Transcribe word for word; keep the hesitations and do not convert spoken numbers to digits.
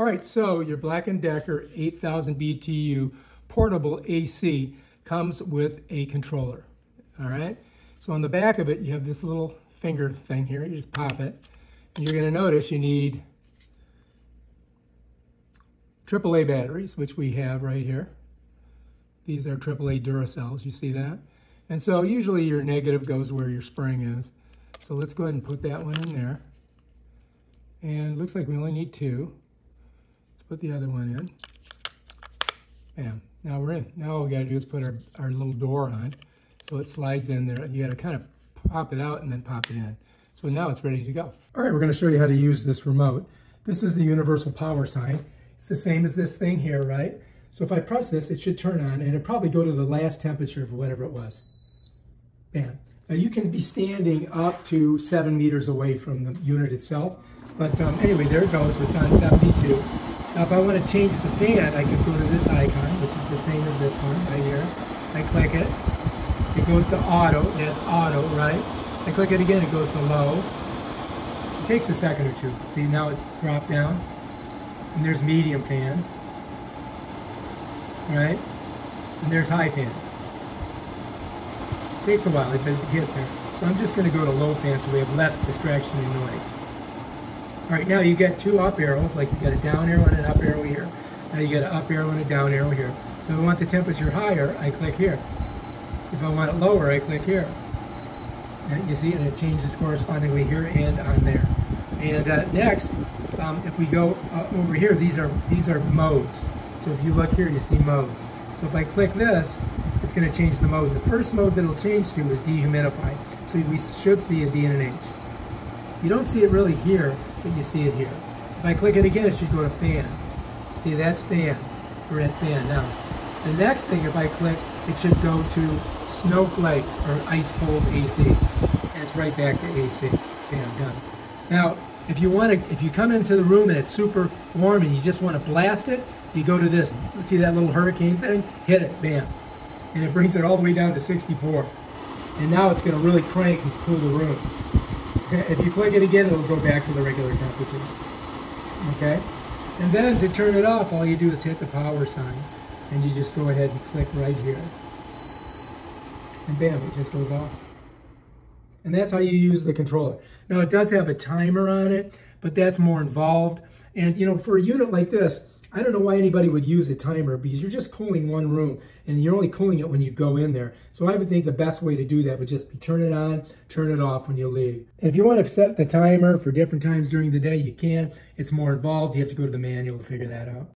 All right, so your Black and Decker eight thousand B T U portable A C comes with a controller, all right? So on the back of it, you have this little finger thing here. You just pop it, and you're gonna notice you need triple A batteries, which we have right here. These are triple A Duracells, you see that? And so usually your negative goes where your spring is. So let's go ahead and put that one in there. And it looks like we only need two. Let's put the other one in. Bam, now we're in. Now all we gotta do is put our, our little door on. So it slides in there. You gotta kind of pop it out and then pop it in. So now it's ready to go. All right, we're gonna show you how to use this remote. This is the universal power sign. It's the same as this thing here, right? So if I press this, it should turn on, and it'll probably go to the last temperature of whatever it was. Bam. Now you can be standing up to seven meters away from the unit itself. But um, anyway, there it goes. It's on seventy-two. Now if I want to change the fan, I can go to this icon, which is the same as this one right here. I click it. It goes to auto. That's auto, right? I click it again. It goes to low. It takes a second or two. See, now it dropped down. And there's medium fan. Right? And there's high fan. It takes a while, but it gets there. So I'm just going to go to low fan so we have less distraction and noise. All right, now you get two up arrows, like you got a down arrow and an up arrow here. Now you got an up arrow and a down arrow here. So if I want the temperature higher, I click here. If I want it lower, I click here. And you see, and it changes correspondingly here and on there. And uh, next, um, if we go uh, over here, these are these are modes. So if you look here, you see modes. So if I click this, it's going to change the mode. The first mode that it'll change to is dehumidify. So we should see a D and an H. You don't see it really here, but you see it here. If I click it again, it should go to fan. See, that's fan. We're at fan now. The next thing, if I click, it should go to snowflake or ice cold A C. And it's right back to A C. Bam, done. Now, if you want to, if you come into the room and it's super warm and you just want to blast it, you go to this, see that little hurricane thing? Hit it, bam. And it brings it all the way down to sixty-four. And now it's going to really crank and cool the room. If you click it again, it'll go back to the regular temperature. Okay? And then to turn it off, all you do is hit the power sign. And you just go ahead and click right here. And bam, it just goes off. And that's how you use the controller. Now it does have a timer on it, but that's more involved. And you know, for a unit like this, I don't know why anybody would use a timer because you're just cooling one room and you're only cooling it when you go in there. So I would think the best way to do that would just be turn it on, turn it off when you leave. And if you want to set the timer for different times during the day, you can. It's more involved. You have to go to the manual to figure that out.